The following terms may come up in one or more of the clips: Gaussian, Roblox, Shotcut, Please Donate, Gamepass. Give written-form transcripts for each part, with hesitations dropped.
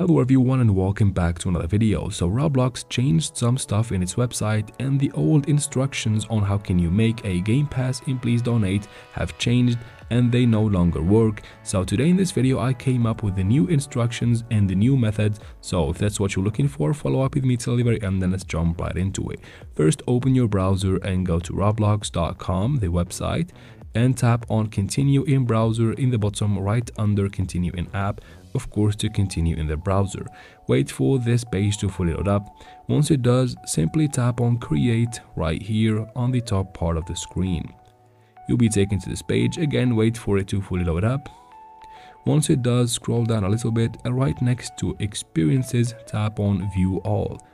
Hello everyone and welcome back to another video. So Roblox changed some stuff in its website and the old instructions on how can you make a Game Pass in Please Donate have changed and they no longer work. So today in this video I came up with the new instructions and the new methods. So if that's what you're looking for, follow up with me till the very end and let's jump right into it. First open your browser and go to roblox.com, the website, and tap on continue in browser in the bottom right under continue in app, of course to continue in the browser. Wait for this page to fully load up. Once it does, simply tap on create right here on the top part of the screen. You'll be taken to this page. Again, wait for it to fully load up. Once it does, scroll down a little bit and right next to experiences tap on view all.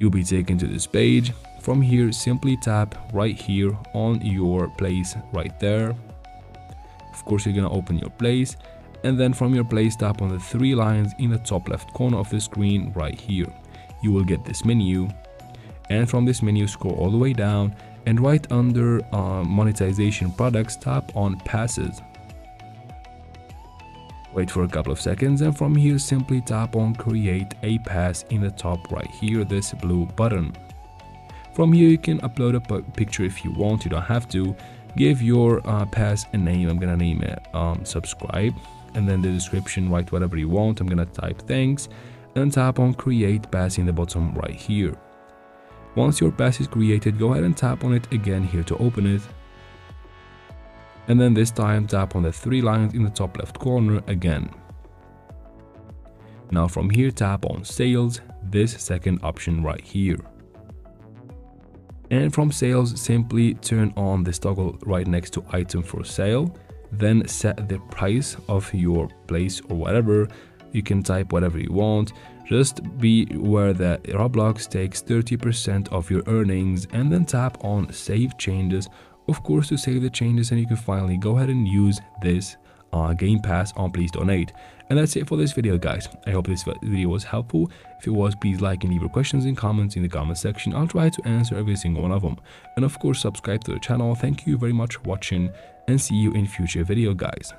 You'll be taken to this page. From here, simply tap right here on your place right there. Of course, you're gonna open your place, and then from your place tap on the three lines in the top left corner of the screen right here. You will get this menu, and from this menu scroll all the way down, and right under monetization products tap on passes. Wait for a couple of seconds, and from here simply tap on create a pass in the top right here, this blue button. From here you can upload a picture if you want, you don't have to. Give your pass a name. I'm gonna name it subscribe, and then the description, write whatever you want. I'm gonna type thanks and tap on create pass in the bottom right here. Once your pass is created, go ahead and tap on it again here to open it. And then this time tap on the three lines in the top left corner again. Now from here tap on sales, this second option right here. And from sales simply turn on this toggle right next to item for sale, then set the price of your place or whatever. You can type whatever you want. Just be aware that Roblox takes 30% of your earnings, and then tap on save changes. Of course, to save the changes, and you can finally go ahead and use this Game Pass on Please Donate. And that's it for this video, guys. I hope this video was helpful. If it was, please like and leave your questions and comments in the comment section. I'll try to answer every single one of them. And of course, subscribe to the channel. Thank you very much for watching, and see you in future video, guys.